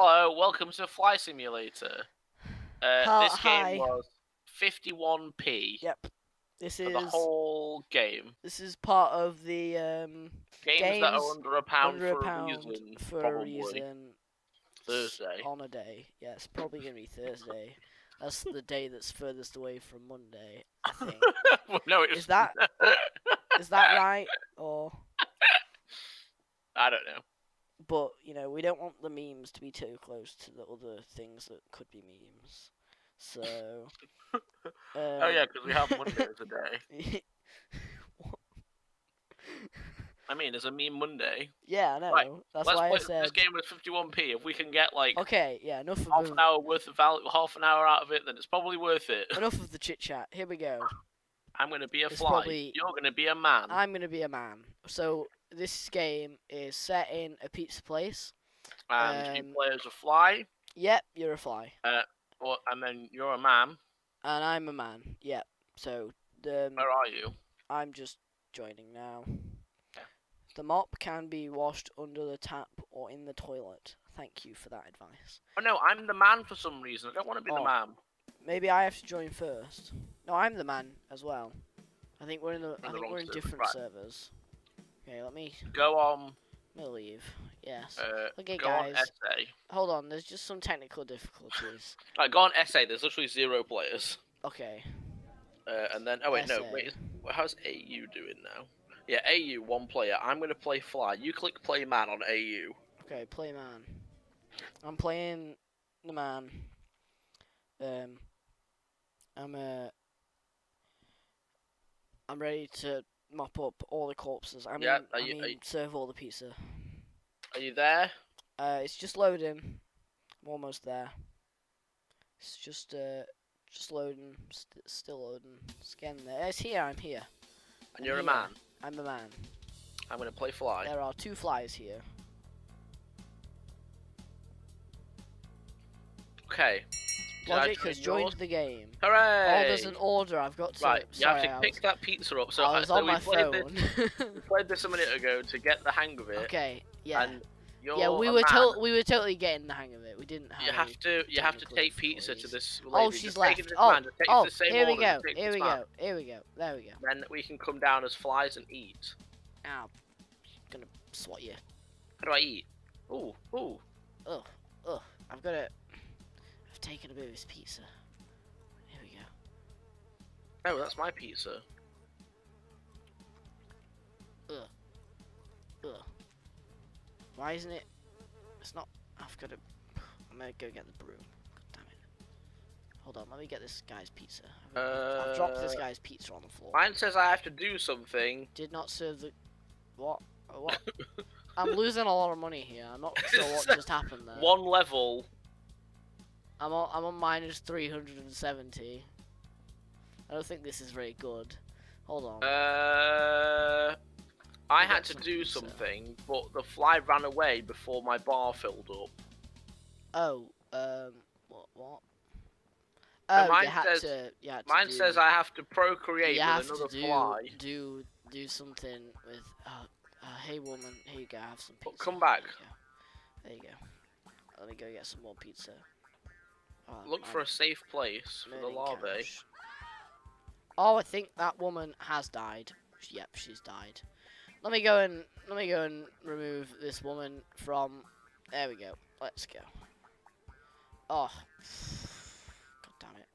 Hello, welcome to Fly Simulator. This game was 51p. Yep. This is the whole game. This is part of the games that are under £1 for a reason. Thursday. On a day. Yeah, it's probably gonna be Thursday. That's the day that's furthest away from Monday, I think. Well, no, it is that right? Or I don't know. But you know, we don't want the memes to be too close to the other things that could be memes. So. Oh yeah, because we have Monday as a day. What? I mean, there's a meme Monday. Yeah, I know. Right. That's why I said this game was 51p. If we can get like enough of half an hour worth of value, half an hour out of it, then it's probably worth it. Enough of the chit chat. Here we go. I'm gonna be a fly. Probably... You're gonna be a man. I'm gonna be a man. So this game is set in a pizza place. And you play as a fly. Yep, you're a fly. And then you're a man. And I'm a man. Yep. So where are you? I'm just joining now. The mop can be washed under the tap or in the toilet. Thank you for that advice. Oh no, I'm the man for some reason. I don't want to be the man. Maybe I have to join first. No, I'm the man as well. I think we're in the. I think we're in different servers. Okay, let me go on. We'll leave. Yes. Okay, guys. Hold on. There's just some technical difficulties. Alright, go on SA. There's literally 0 players. Okay. And then. Oh wait, no. Wait. How's AU doing now? Yeah, AU, 1 player. I'm going to play fly. You click play man on AU. Okay, play man. I'm playing the man. I'm ready to mop up all the corpses. Serve all the pizza. Are you there? It's just loading. I'm almost there. It's just loading. Still loading. Scan there. It's here. I'm here. And you're a man. I'm a man. I'm gonna play fly. There are 2 flies here. Okay. Logic has joined the game. Hooray! Orders in order. I've got to. Right, you have to pick that pizza up. So I was on my phone. We played this a minute ago to get the hang of it. Okay. Yeah. And we were totally getting the hang of it. We didn't have. You have to take pizza to this lady. Oh, she's left. Here we go. There we go. Then we can come down as flies and eat. Ow! I'm gonna swat you. How do I eat? Ooh. Ugh. I've taken a bit of his pizza. Here we go. Oh, that's my pizza. Ugh. Why isn't it? It's not. I'm gonna go get the broom. God damn it. Hold on, let me get this guy's pizza. I've dropped this guy's pizza on the floor. Mine says I have to do something. Did not serve the. What? What? I'm losing a lot of money here. I'm not sure what just happened there. 1 level. I'm on minus 370. I don't think this is very good. Hold on. I had to do something, but the fly ran away before my bar filled up. Oh, what? Oh, mine says I have to procreate with another fly. Do something with... hey, woman. Here you go, have some pizza. Come back. There you go. Let me go get some more pizza. Oh, look for a safe place for the larvae. Cash. Oh, I think that woman has died. Yep, she's died. Let me go and remove this woman from. There we go. Let's go. Oh, God damn it!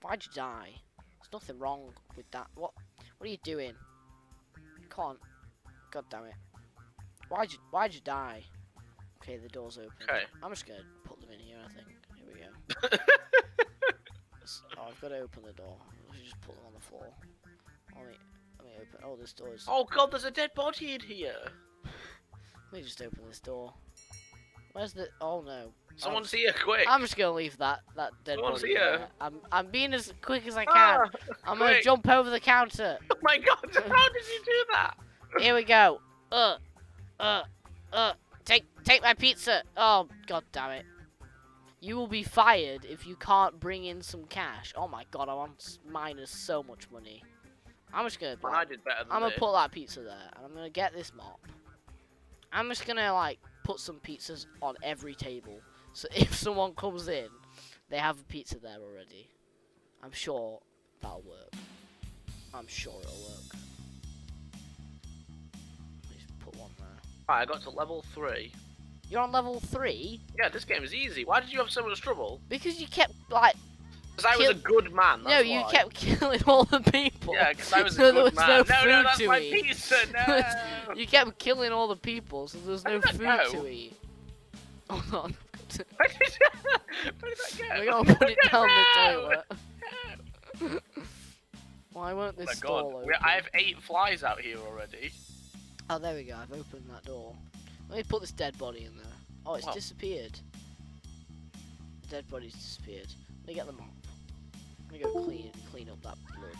Why'd you die? There's nothing wrong with that. What are you doing? You can't. God damn it! Why'd you die? Okay, the door's open. Okay. I'm just gonna put them in here. I think. Here we go. Oh, I've got to open the door. I should just put them on the floor. Let me open. Oh, this door is. Oh God, there's a dead body in here. Let me just open this door. Where's the? Oh no. Someone's here, quick. I'm just gonna leave that dead body here. I'm being as quick as I can. I'm gonna jump over the counter. Oh my God! How did you do that? Here we go. Take my pizza. Oh God damn it. You will be fired if you can't bring in some cash. Oh my God, I'm on minus so much money. I'm just gonna. I did better than I'm gonna put that pizza there, and I'm gonna get this mop. I'm just gonna like put some pizzas on every table So if someone comes in, they have a pizza there already. I'm sure that'll work. I'm sure it'll work. Just put one there. Alright, I got to level 3. You're on level 3? Yeah, this game is easy. Why did you have so much trouble? Because you kept, like... Because I was a good man, that's why. You kept killing all the people. Yeah, because I was a good man. No, that's my pizza, no! You kept killing all the people, so there's no food to eat. Hold on. Where did that go? We're going to put it down the toilet. Why won't this stall open? I have 8 flies out here already. Oh, there we go. I've opened that door. Let me put this dead body in there. Oh, it's disappeared. The dead body's disappeared. Let me get them up. Let me go clean up that blood.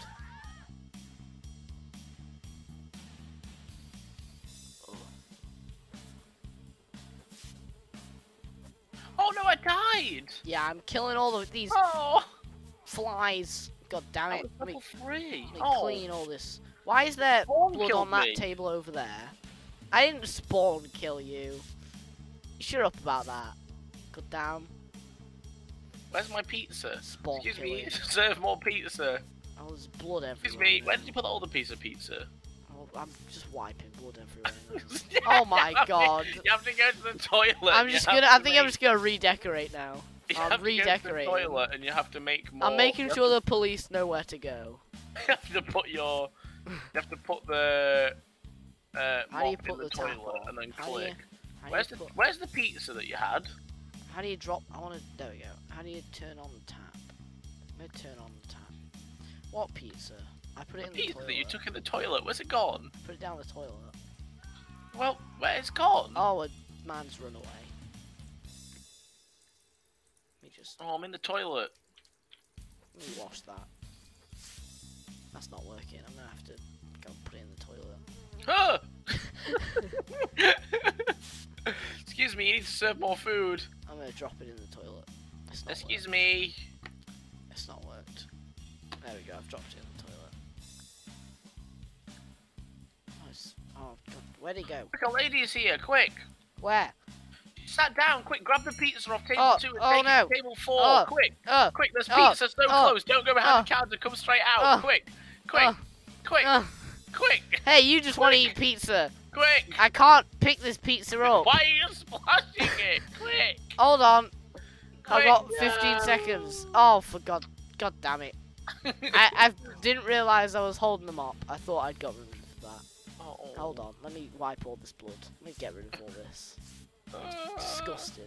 Oh no, I died! Yeah, I'm killing all of these flies. God damn it. Let me clean all this. Why is there blood on that table over there? I didn't spawn kill you. You're up about that. God damn. Where's my pizza? Spawn Excuse me, serve more pizza. Oh, there's blood everywhere. Excuse me, where did you put all the piece of pizza? Oh, I'm just wiping blood everywhere. Oh my god. You have to go to the toilet. I think I'm just gonna redecorate now. I'm redecorating. To the toilet and you have to make more. I'm making sure the police know where to go. You have to put your. You have to put the. How do you put the toilet and then click? Where's the pizza that you had? How do you drop? There we go. How do you turn on the tap? Let me turn on the tap. What pizza? I put it in the toilet. Pizza that you took in the toilet. Where's it gone? Put it down the toilet. Well, where it's gone? Oh, a man's run away. Oh, I'm in the toilet. Let me wash that. That's not working. I'm gonna have to go and put it in the toilet. Ah! Excuse me, you need to serve more food. I'm gonna drop it in the toilet. Excuse me. It's not worked. There we go, I've dropped it in the toilet. Oh, God. Where'd it go? Quick, a lady is here, quick! Where? Sat down, quick, grab the pizza off table 2 and take it to table 4, quick, there's pizza so close, don't go behind the counter, come straight out, quick. Hey, you just want to eat pizza. Quick. I can't pick this pizza up. Why are you splashing it? Quick. Hold on. I've got 15 seconds. Oh, for God damn it. I didn't realise I was holding them up. I thought I'd got rid of that. Oh. Hold on, let me wipe all this blood. Let me get rid of all this. Disgusting.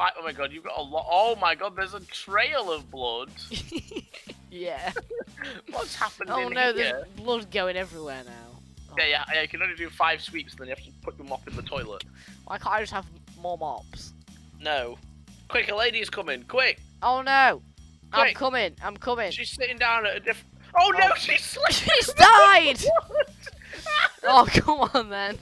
Oh my god, you've got a lot. Oh my god, there's a trail of blood. Yeah. What's happening here? Oh no, there's blood going everywhere now. Oh. Yeah, you can only do 5 sweeps and then you have to put your mop in the toilet. Why can't I just have more mops? No. Quick, a lady's coming, quick! Oh no! Quick. I'm coming. She's sitting down at a different. Oh no, she's sleeping! She's died! Oh, come on then.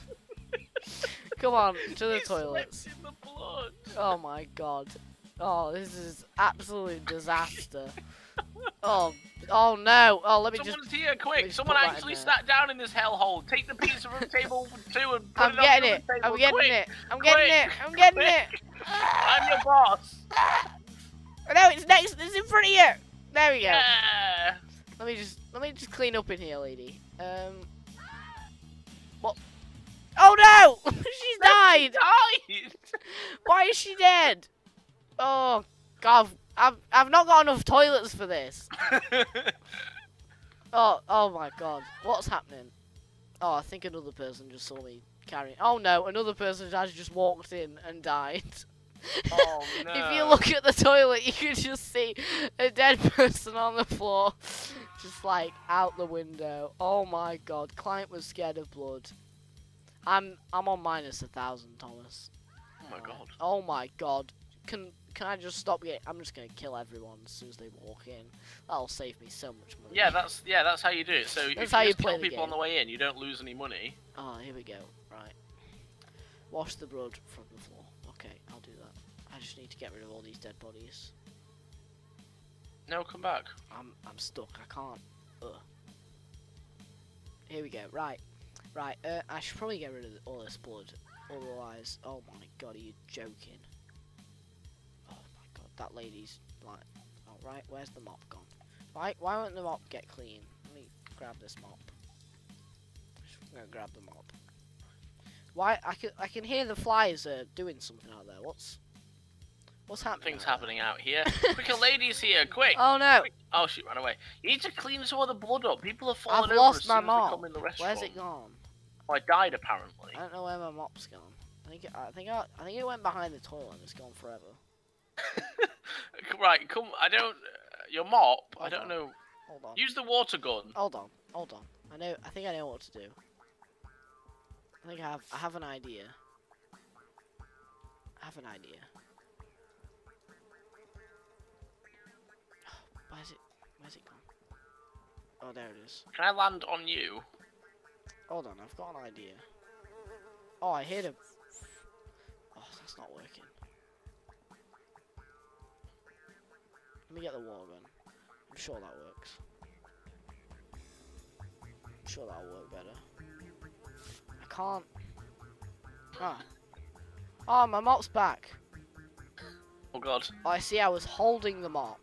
Come on, to the toilets. In the blood. Oh my god. Oh, this is absolute disaster. Oh no. Oh, Someone's here, quick. Someone actually sat down in this hellhole. Take the pizza from table 2 and put it on the table. I'm getting it. I'm your boss. No, it's in front of you. There we go. Yeah. Let me just clean up in here, lady. What? Oh no! She's died! Why is she dead? Oh god, I've not got enough toilets for this. oh my god. What's happening? Oh, I think another person just saw me carrying. Oh no, another person has just walked in and died. Oh no. If you look at the toilet, you can just see a dead person on the floor. Just like out the window. Oh my god, client was scared of blood. I'm on -1,000, Thomas. Oh my god. Oh my god. Can I just stop getting? I'm just gonna kill everyone as soon as they walk in. That'll save me so much money. Yeah, that's how you do it. So that's how you play the game. On the way in, you don't lose any money. Oh, here we go. Right. Wash the blood from the floor. Okay, I'll do that. I just need to get rid of all these dead bodies. No, come back. I'm stuck. I can't. Ugh. Here we go. Right. I should probably get rid of all this blood. Coral eyes. Oh my god, are you joking? Oh my god, that lady's like... Alright, where's the mop gone? Why won't the mop get clean? Let me grab this mop. I'm gonna grab the mop. Why? I can hear the flies doing something out there. What's happening? Things happening out here. Quick, a lady's here! Quick! Oh no! Quick. Oh, she ran away. You need to clean some of the blood up. People are falling over. I've lost my mop. Where's it gone? Oh, I died apparently. I don't know where my mop's gone. I think it went behind the toilet and it's gone forever. Right, come. I don't. Your mop. Hold I don't on. Know. Hold on. Use the water gun. Hold on. I think I know what to do. I have an idea. Where's it gone? Oh, there it is. Can I land on you? Hold on, I've got an idea. Oh, I hear the... Oh, that's not working. Let me get the water gun. I'm sure that works. I'm sure that'll work better. I can't. Ah. Oh, my mop's back. Oh god. Oh, I see, I was holding the mop.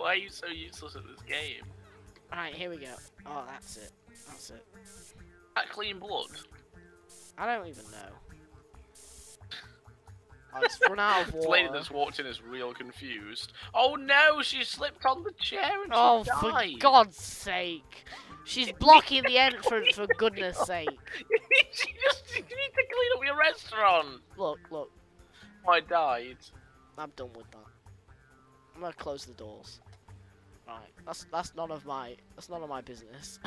Why are you so useless at this game? Alright, here we go. Oh, that's it. That's it. That clean blood? I don't even know. I just run out of water. The lady that's walked in is real confused. Oh no, she slipped on the chair and she died. Oh, for God's sake. She's blocking the entrance, for goodness sake. You need to clean up your restaurant. Look. I died. I'm done with that. I'm gonna close the doors. Right, that's none of my business.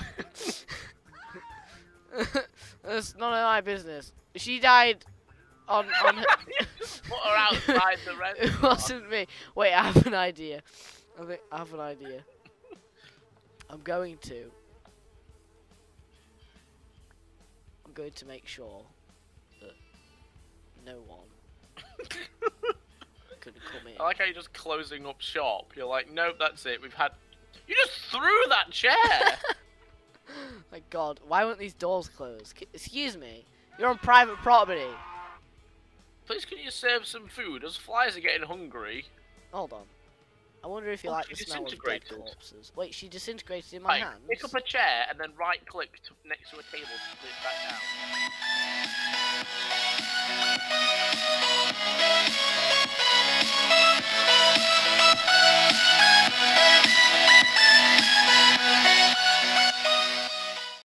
That's none of my business. She died on her... Put her outside the restaurant. It wasn't me. Wait, I have an idea. I have an idea. I'm going to make sure that no one could come in. I like how you're just closing up shop. You're like, nope, that's it. We've had. You just threw that chair. My God, why won't these doors close? Excuse me, you're on private property. Please, can you serve some food? Us flies are getting hungry. Hold on. I wonder if you like the smell of dead corpses. Wait, she disintegrated in my hands? Pick up a chair and then right-click next to a table to put it back down.